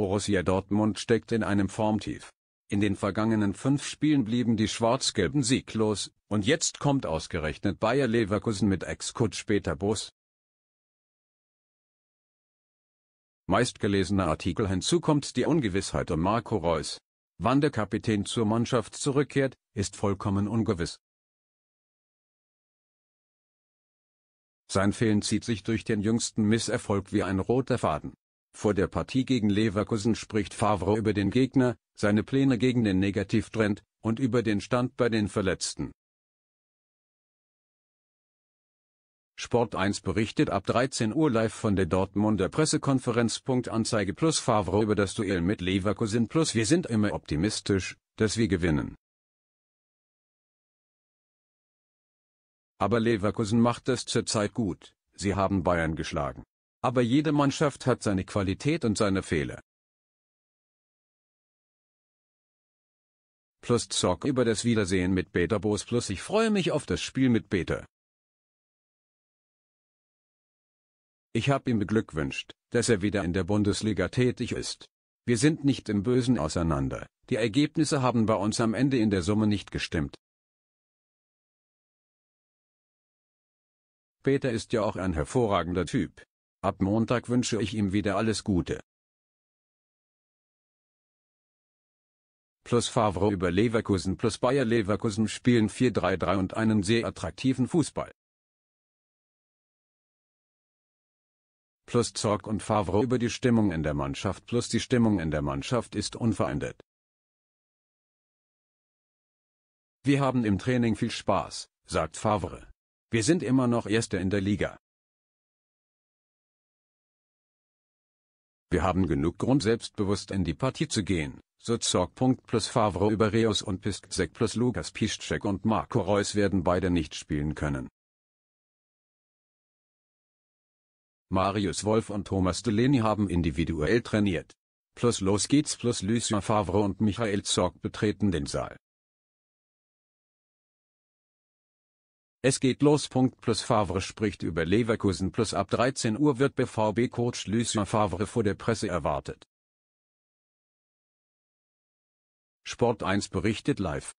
Borussia Dortmund steckt in einem Formtief. In den vergangenen 5 Spielen blieben die Schwarz-Gelben sieglos, und jetzt kommt ausgerechnet Bayer Leverkusen mit Ex-Coach Peter Bosz. Meistgelesener Artikel. Hinzu kommt die Ungewissheit um Marco Reus. Wann der Kapitän zur Mannschaft zurückkehrt, ist vollkommen ungewiss. Sein Fehlen zieht sich durch den jüngsten Misserfolg wie ein roter Faden. Vor der Partie gegen Leverkusen spricht Favre über den Gegner, seine Pläne gegen den Negativtrend und über den Stand bei den Verletzten. Sport 1 berichtet ab 13 Uhr live von der Dortmunder Pressekonferenz. Anzeige plus Favre über das Duell mit Leverkusen plus wir sind immer optimistisch, dass wir gewinnen. Aber Leverkusen macht das zurzeit gut, sie haben Bayern geschlagen. Aber jede Mannschaft hat seine Qualität und seine Fehler. Plus Zorc über das Wiedersehen mit Peter Bosz plus ich freue mich auf das Spiel mit Peter. Ich habe ihm beglückwünscht, dass er wieder in der Bundesliga tätig ist. Wir sind nicht im Bösen auseinander, die Ergebnisse haben bei uns am Ende in der Summe nicht gestimmt. Peter ist ja auch ein hervorragender Typ. Ab Montag wünsche ich ihm wieder alles Gute. Plus Favre über Leverkusen plus Bayer Leverkusen spielen 4-3-3 und einen sehr attraktiven Fußball. Plus Zorc und Favre über die Stimmung in der Mannschaft plus die Stimmung in der Mannschaft ist unverändert. Wir haben im Training viel Spaß, sagt Favre. Wir sind immer noch Erster in der Liga. Wir haben genug Grund selbstbewusst in die Partie zu gehen, so Zorc. Plus Favre über Reus und Piszczek plus Lukas Piszczek und Marco Reus werden beide nicht spielen können. Marius Wolf und Thomas Delaney haben individuell trainiert. Plus los geht's plus Lucien Favre und Michael Zorc betreten den Saal. Es geht los. Plus Favre spricht über Leverkusen plus ab 13 Uhr wird BVB-Coach Lucien Favre vor der Presse erwartet. Sport 1 berichtet live.